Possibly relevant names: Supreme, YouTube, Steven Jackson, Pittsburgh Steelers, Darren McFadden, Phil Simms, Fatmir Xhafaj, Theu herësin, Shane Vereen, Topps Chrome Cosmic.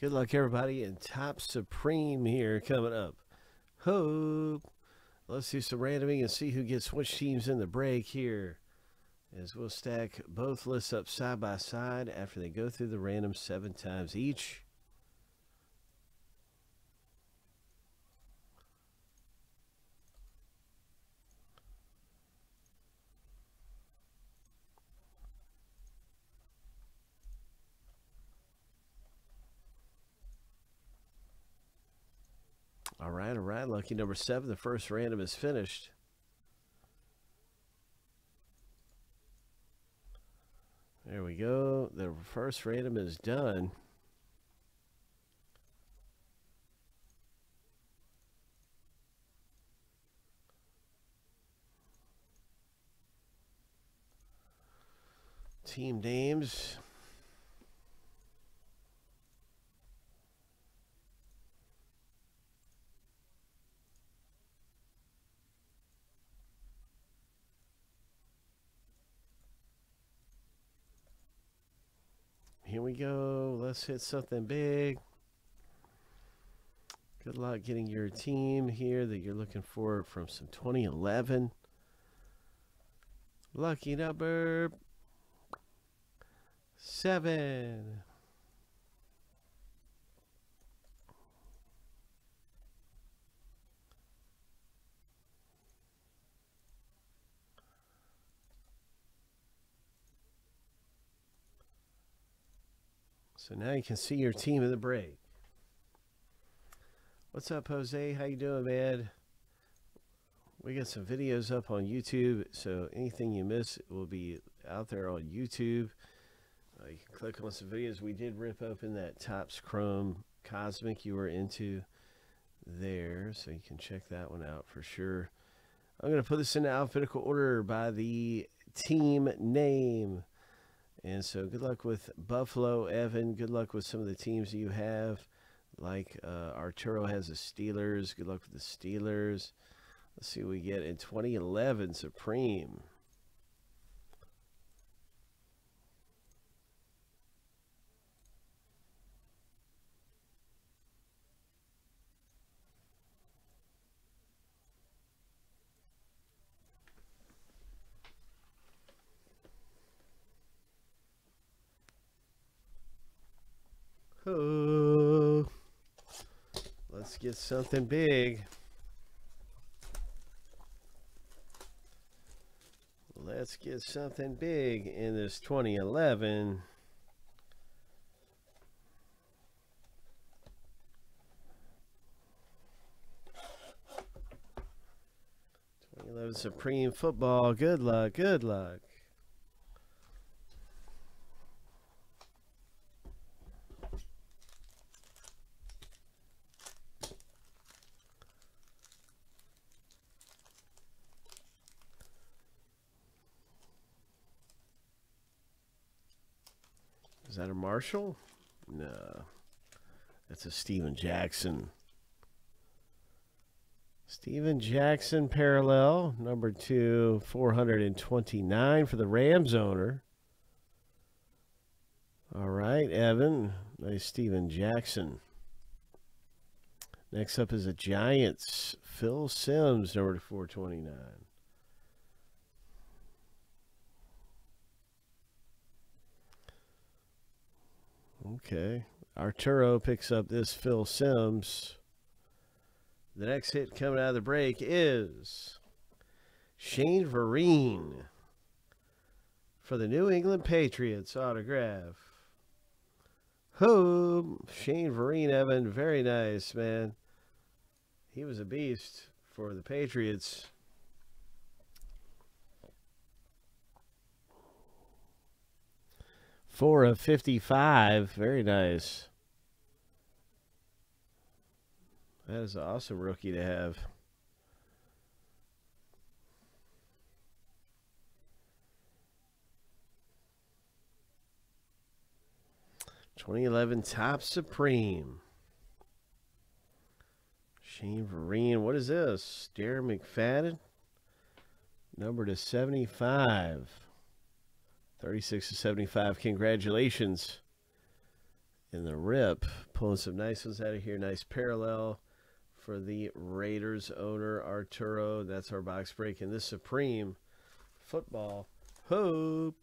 Good luck, everybody, and Top Supreme here coming up. Hope. Let's do some randoming and see who gets which teams in the break here, as we'll stack both lists up side by side after they go through the random 7 times each. All right, lucky number 7. The first random is finished. There we go. The first random is done. Team names. Here we go. Let's hit something big. Good luck getting your team here that you're looking for from some 2011. Lucky number 7. So now you can see your team in the break. What's up, Jose? How you doing, man? We got some videos up on YouTube, so anything you miss will be out there on YouTube. You can click on some videos. We did rip open that Topps Chrome Cosmic you were into there, so you can check that one out for sure. I'm going to put this in alphabetical order by the team name. And so good luck with Buffalo, Evan. Good luck with some of the teams you have. Like Arturo has the Steelers. Good luck with the Steelers. Let's see what we get in 2011 Supreme. Oh, let's get something big. Let's get something big in this 2011. Supreme Football. Good luck. Good luck. Is that a Marshall? No. That's a Steven Jackson. Steven Jackson parallel. Number 2, 429 for the Rams owner. All right, Evan. Nice Steven Jackson. Next up is a Giants. Phil Simms, number 429. Okay, Arturo picks up this Phil Simms. The next hit coming out of the break is Shane Vereen for the New England Patriots autograph. Home, Shane Vereen, Evan. Very nice, man. He was a beast for the Patriots. Four of 55. Very nice. That is an awesome rookie to have. '11 Topps Supreme. Shane Vereen. What is this? Darren McFadden. Number to 75. 36 to 75. Congratulations, in the rip. Pulling some nice ones out of here. Nice parallel for the Raiders owner, Arturo. That's our box break in this Supreme Football Hoop.